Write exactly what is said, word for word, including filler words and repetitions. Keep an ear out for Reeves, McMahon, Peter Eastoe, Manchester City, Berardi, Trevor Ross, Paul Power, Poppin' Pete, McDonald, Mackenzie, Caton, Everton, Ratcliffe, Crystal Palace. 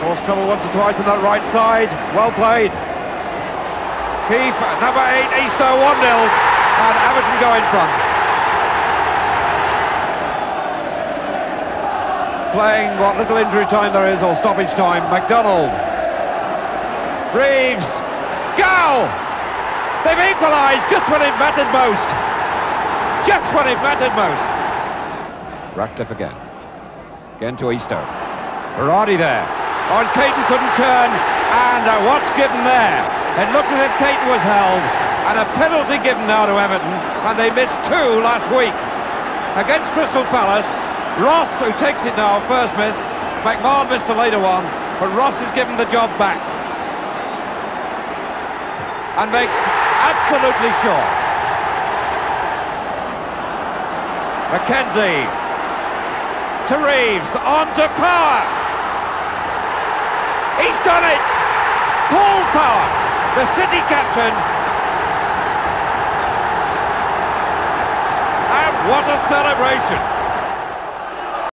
Caused trouble once or twice on that right side. Well played. Keep number eight, Eastoe, one nil, and Everton go in front. Playing what little injury time there is, or stoppage time. McDonald. Reeves. Goal! They've equalised just when it mattered most. Just when it mattered most. Ratcliffe again. Again to Eastoe. Berardi there. On oh, Caton couldn't turn, and uh, what's given there? It looks as if Caton was held, and a penalty given now to Everton, and they missed two last week. Against Crystal Palace, Ross, who takes it now, first miss. McMahon missed a later one, but Ross is given the job back. And makes absolutely sure. Mackenzie. To Reeves, on to Power. He's done it! Paul Power! The City captain, and what a celebration!